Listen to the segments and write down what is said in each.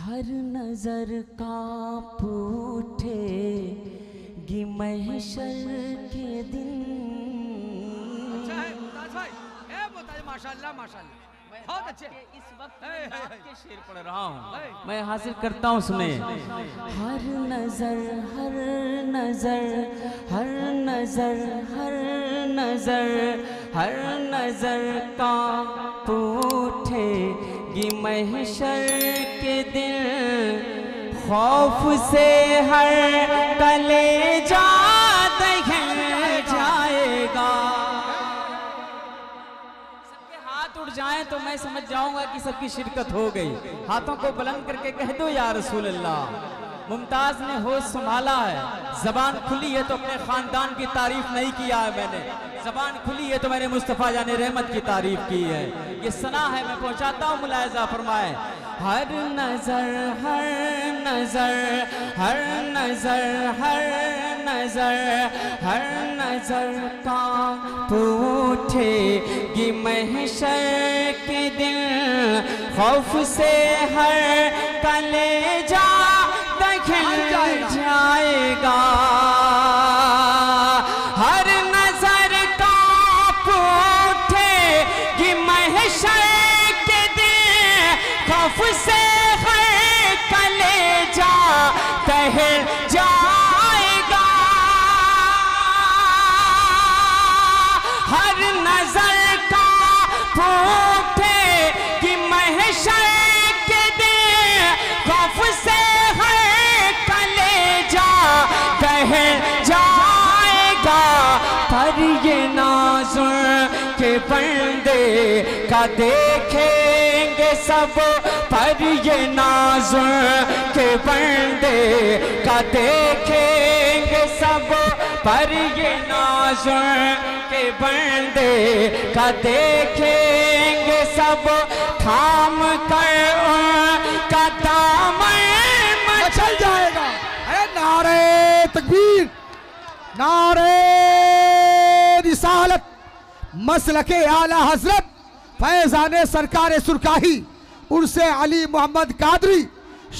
हर नजर काँप उठेगी महशर के दिन। अच्छा है मुमताज भाई, ए मुमताज, माशाल्लाह माशाल्लाह, बहुत अच्छे। इस वक्त मैं आपके शेर पढ़ रहा हूँ, मैं हासिल करता हूँ, सुने। हर नजर हर नजर हर नजर हर नजर हर नजर काँप उठे महशर के दिन। खौफ से हर कलेजा दहक जाएगा। सबके हाथ उड़ जाएं तो मैं समझ जाऊंगा कि सबकी शिरकत हो गई। हाथों को बुलंद करके कह दो या रसूल अल्लाह। मुमताज ने होश संभाला है, जबान खुली है तो अपने खानदान की तारीफ नहीं किया है मैंने, जबान खुली है तो मैंने मुस्तफ़ा जाने रहमत की तारीफ की है। ये सना है, मैं पहुंचाता हूँ, मुलायजा फरमाए। हर नजर हर नजर हर नजर हर नजर हर नजर का पूछेगी महशर के दिन। खौफ से हर कलेजा जाएगा। हर नजर काँप उठेगी महशर के दिन। खौफ से हर कलेजा दहक जाएगा। हर नजर काँप उठेगी महशर के दिन। खौफ से जाएगा। पर ये नाज़ुर के बंदे का देखेंगे सब। पर ये नाज़ुर के बंदे का देखेंगे सब। पर ये नाज़ुर के बंदे का देखेंगे सब। थाम कर उनका दामन मचल जाएगा। नारे तकबीर, नारे रिसालत, मसलके आला हजरत फैजाने सरकार सुरकाही उर्से अली मोहम्मद कादरी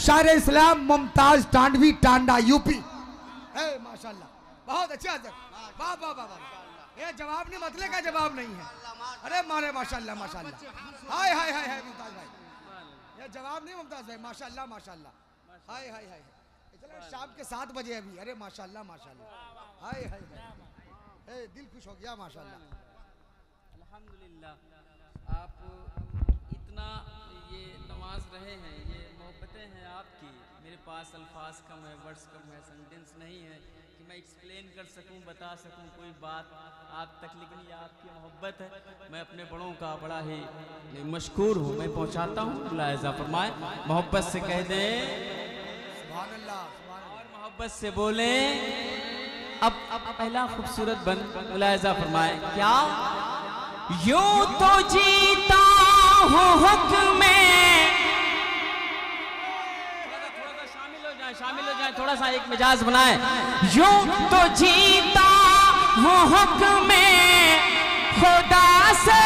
शायर इस्लाम मुमताज टांडवी, टांडा यूपी। माशाल्लाह, बहुत अच्छा हजरत, वाह वाह वाह वाह। ये जवाब नहीं, मतले का जवाब नहीं है। अरे मारे माशाल्लाह माशाल्लाह, हाय हाय हाय हाय मुमताज भाई, ये जवाब नहीं मुमताज भाई, माशाल्लाह माशाल्लाह, हाय हाय हाय। शाम के 7 बजे अभी, अरे माशाल्लाह माशाल्लाह, हाय हाय हाय, दिल खुश हो गया माशाल्लाह, अल्हम्दुलिल्लाह। आप इतना ये नवाज रहे हैं, ये मोहब्बतें हैं आपकी। मेरे पास अल्फाज कम है, वर्ड्स कम है, सेंटेंस नहीं है कि मैं एक्सप्लेन कर सकूं, बता सकूं कोई बात आप तक, लेकिन ये आपकी मोहब्बत है। मैं अपने बड़ों का बड़ा ही मशकूर हूँ। मैं पहुँचाता हूँ, मुलाहिजा फरमाएं, मोहब्बत से कह दें और मोहब्बत से बोले। अब पहला खूबसूरत बंद, मुलाहिजा फरमाए। क्या यूं तो जीता हूँ हुक्म में, थोड़ा सा शामिल हो जाए, शामिल हो जाए, थोड़ा सा एक मिजाज बनाए। यूं तो जीता हूँ हुक्म में खुदा से,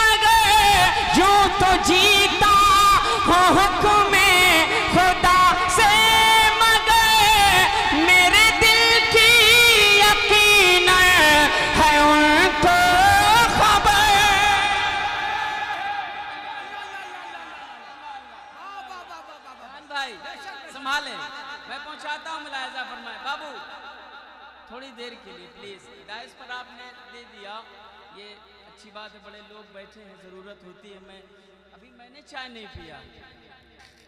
मगर यूं तो जीता हूँ हुक्म देर के लिए प्लीज। दाइस पर आपने दे दिया, ये अच्छी बात है, बड़े लोग बैठे हैं, जरूरत होती है। मैं अभी मैंने चाय नहीं पिया,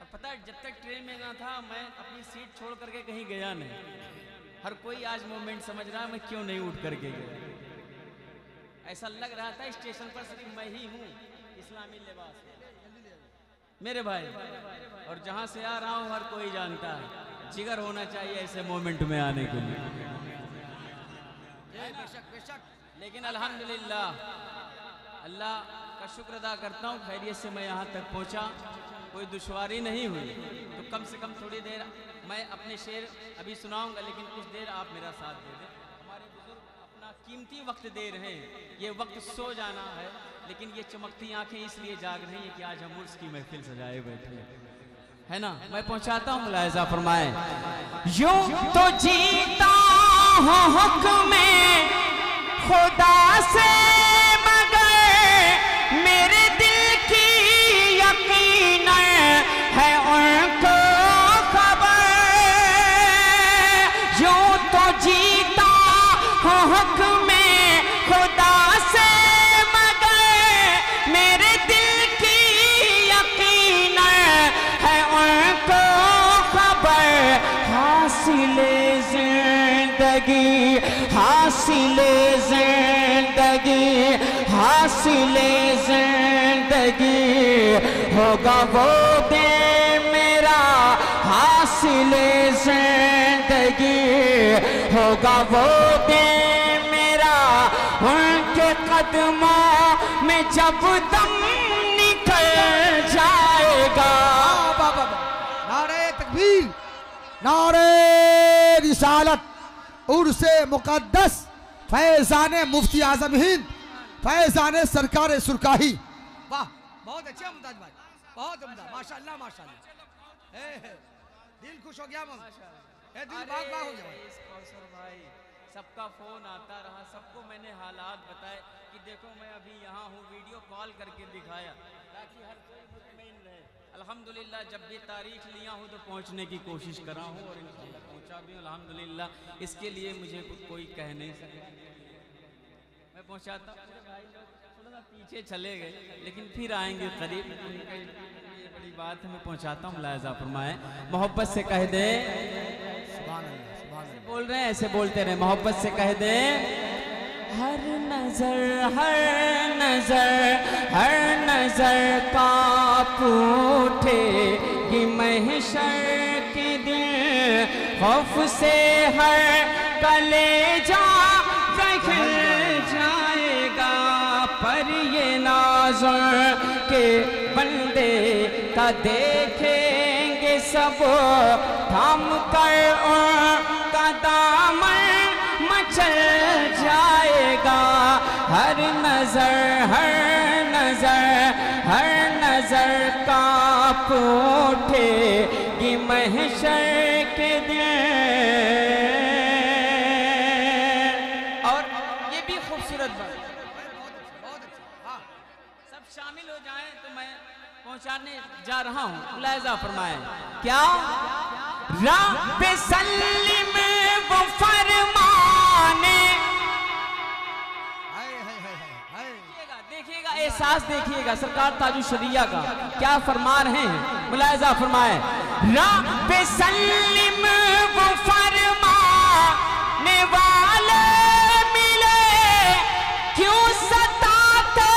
और पता है जब तक ट्रेन में ना था मैं अपनी सीट छोड़ करके कहीं गया नहीं। हर कोई आज मोमेंट समझ रहा है मैं क्यों नहीं उठ करके गया। ऐसा लग रहा था स्टेशन पर सिर्फ मैं ही हूँ इस्लामी लिबास मेरे भाई, और जहाँ से आ रहा हूँ हर कोई जानता है। जिगर होना चाहिए ऐसे मोमेंट में आने के लिए, बेशक बेशक। लेकिन अल्हम्दुलिल्लाह, अल्लाह का शुक्र अदा करता हूँ, खैरियत से मैं यहाँ तक पहुँचा, कोई दुश्वारी नहीं हुई। तो कम से कम थोड़ी देर मैं अपने शेर अभी सुनाऊँगा, लेकिन कुछ देर आप मेरा साथ दे दें। हमारे बुजुर्ग अपना कीमती वक्त दे रहे हैं, ये वक्त सो जाना है, लेकिन ये चमकती आंखें इसलिए जाग रही है कि आज हम उर्स की महफिल सजाए बैठे है ना। मैं पहुंचाता हूँ, मुलाहिजा फरमाए। यूं तो जीता हूँ हुक्म खुदा से, मगर मेरे दिल की यकीन है उनको खबर। यूं तो जीता हूँ हुक्म खुदा से, मगर मेरे दिल की यकीन है उनको खबर। हासिले जिंदगी, हासिले जिंदगी, हासिले जिंदगी होगा वो दे मेरा, हासिले जिंदगी होगा वो दे मेरा। उनके कदमों में जब दम निकल जाएगा। बाबा नारे तकबीर, नारे रिसालत, उर्से मुकद्दस, फैजाने मुफ्ती आजम हिंद, फैजाने सरकार सुरकाही। वाह, बहुत अच्छे मुमताज भाई, बहुत उम्दा, माशाल्लाह माशाल्लाह। दिल खुश हो गया, दिल बाग-बाग हो गया। सबका फोन आता रहा, सबको मैंने हालात बताए कि देखो मैं अभी यहाँ हूँ, वीडियो कॉल करके दिखाया ताकि हर कोई मुतमईन रहे। अल्हम्दुलिल्लाह जब भी तारीख लिया हूँ तो पहुँचने की कोशिश करा हूँ और इंशाल्लाह पहुँचा भी हूँ अल्हम्दुलिल्लाह। इसके लिए मुझे कोई कह नहीं सके। मैं पहुँचाता हूँ, भाई लोग थोड़ा सा पीछे चले गए लेकिन फिर आएंगे करीब, ये बड़ी बात है। मैं पहुँचाता हूँ, मुलाहिजा फरमाए। मोहब्बत से कह दे, बोल रहे हैं ऐसे बोलते रहे, मोहब्बत से कह दे। हर नजर, हर नजर, हर नजर कांप उठेगी महशर के दिन। खौफ से हर कलेजा कहीं जाएगा, पर ये नाज़र के बंदे का देखेंगे सब थाम कर, और दामन मचल जाएगा। हर नजर, हर नजर, हर नजर कांप उठेगी महशर के दिन। और ये भी खूबसूरत बात, बहुत अच्छा। हाँ, सब शामिल हो जाएं तो मैं पहुंचाने जा रहा हूँ, मुलाहिजा फरमाएं। क्या रब सल्ली में वो फरमाने, देखिएगा एहसास, देखिएगा सरकार ताजुशरिया का क्या फरमान है, मुलाहिजा फरमाए। रब सल्ली में वो फरमाने वाले मिले, क्यों सताते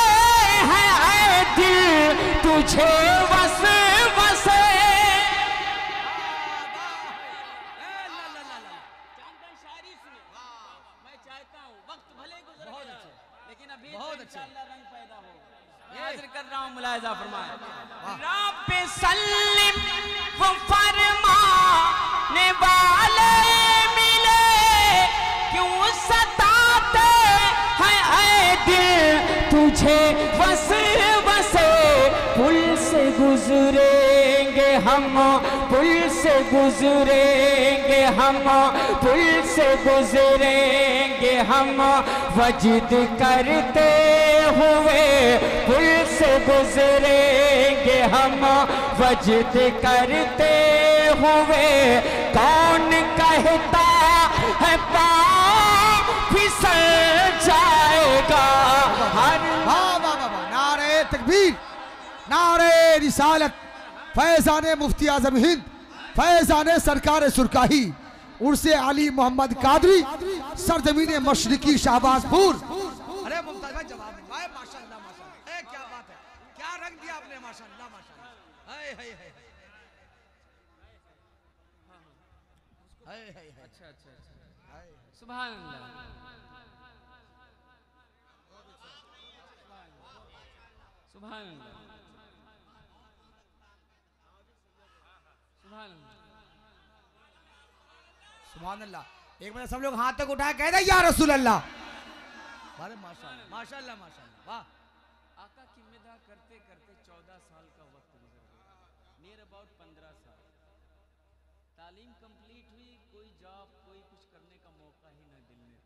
हैं ऐ दिल तुझे वस वसे। कर रहा हूं, मुलाहिजा फरमाए। रब सल्लिम वो फरमाने वाले मिले, क्यों सताते हैं ऐ दिल तुझे बस बसे। पुल से गुजरेंगे हम, पुल से गुजरेंगे हम, पुल से गुजरेंगे हम, वजद करते हुए पुल से गुजरेंगे हम, वजद करते हुए। कौन कहता है पाँव फिसल जाएगा। हर नारे तकबीर, नारे रिसालत, फैजाने मुफ्ती आजम हिंद, फैजाने सरकार सुरकाही, उर्से अली मोहम्मद कादरी, सरजमीन मशरकी शाहबाजपुर। अच्छा अच्छा अच्छा, सुभान अल्लाह, सुभान अल्लाह, सुभान अल्लाह, सुभान अल्लाह। एक मिनट, सब लोग हाथ तक उठाए, कह दे या रसूल अल्लाह। माशाल्लाह माशाल्लाह माशाल्लाह, वाह। करते करते 14 साल का वक्त गुजर गया, नियर अबाउट 15 साल। तालीम कंप्लीट हुई, कोई जॉब कोई कुछ करने का मौका ही न दिल में,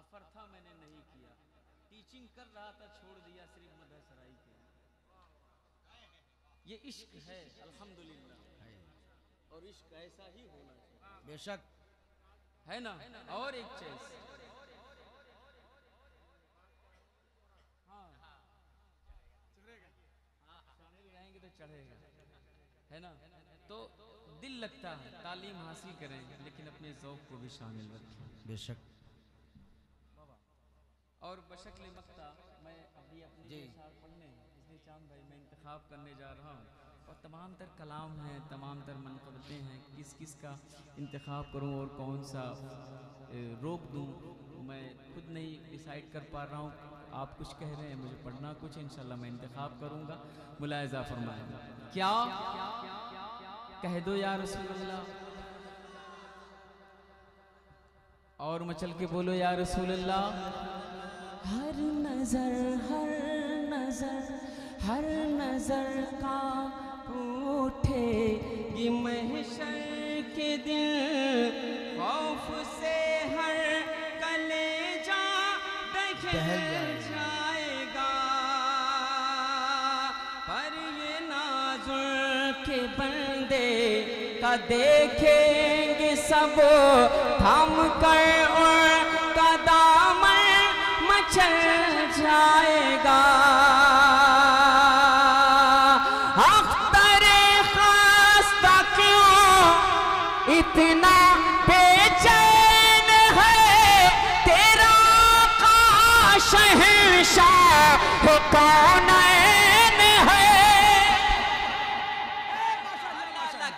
ऑफर था मैंने नहीं किया। टीचिंग कर रहा था, छोड़ दिया, सिर्फ मदरसराई के। ये इश्क है अल्हम्दुलिल्लाह, और इश्क ऐसा ही होना चाहिए बेशक, है ना। और एक चीज, हाँ रहेंगे तो चढ़ेगा, है ना। तो दिल लगता है तालीम हासिल करेंगे, लेकिन अपने ज़ौक़ को भी शामिल रखें बेशक। और बशक्ल मक्ता मैं अभी अपने इंतखाब पढ़ने, इसलिए चांद भाई मैं इंतखाब करने जा रहा हूँ, और तमाम तर कलाम हैं, तमाम तर मनक़बतें हैं, किस किस का इंतखाब करूँ और कौन सा रोक दूँ, मैं खुद नहीं डिसाइड कर पा रहा हूँ। आप कुछ कह रहे हैं, मुझे पढ़ना कुछ, इंशाल्लाह मैं इंतखाब करूँगा। मुलायजा फरमाएगा, क्या कह दो या रसूलल्लाह, और मचल के बोलो या रसूलल्लाह। हर नजर, हर नजर, हर नजर का उठेगी महशर के दिन, खौफ से हर कलेजा दहल जाएगा। पर ये नाज़ुल के बंदे का देखेंगे सब थम कर, और कदमों मचल जाएगा। अख्तर खास तक इतना बेचैन है तेरा शहंशाह कौनैन है।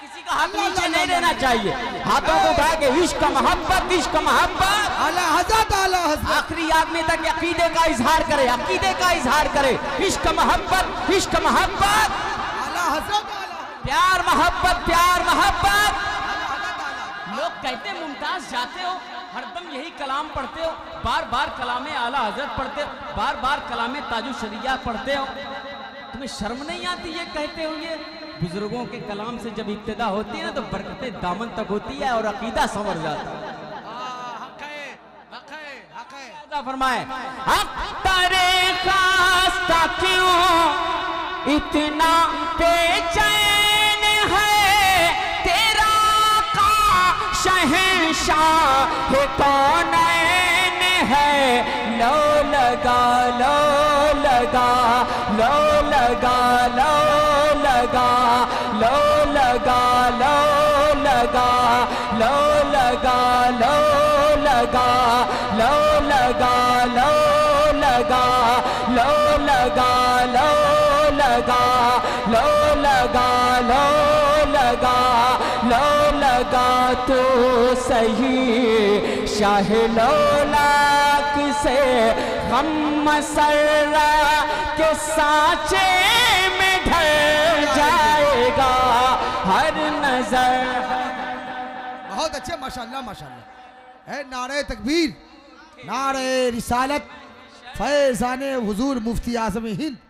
किसी का हाथ नीचे नहीं रहना चाहिए, हाथों को उठा के इश्क मोहब्बत, इश्क मोहब्बत। आला हज़रत, आला हज़रत, आखिरी आदमी तक अकीदे का इजहार करे, अकीदे का इजहार करे, इश्क मोहब्बत, इश्क मोहब्बत। आला हज़रत, प्यार मोहब्बत, प्यार मोहब्बत। लोग कहते मुमताज जाते हो, हरदम यही कलाम पढ़ते हो, बार बार कलामे आला हजरत पढ़ते हो, बार बार कलामे ताजुशरिया पढ़ते हो, तुम्हें शर्म नहीं आती? ये कहते हुए बुजुर्गों के कलाम से जब इब्तिदा होती है ना, तो बरकतें दामन तक होती है और अकीदा संवर जाता है। फरमाए क्यों इतना बेचैन है तेरा शहंशाह कौनैन है। लो लगा, लो लगा, लो लगा, लो लगा, लो लगा, लो लगा, लो लगा, लो लगा, लो लगा, लो लगा, लो लगा, लो लगा, लो लगा, लो लगा, लो लगा तो सही शाह लौलाक से हम मसरा के सांचे में ढल जाएगा। हर नजर, बहुत अच्छे माशाल्लाह, माशाल्लाह है। नारे तकबीर, नारे रिसालत, फैजान हुजूर मुफ्ती आज़म हिंद।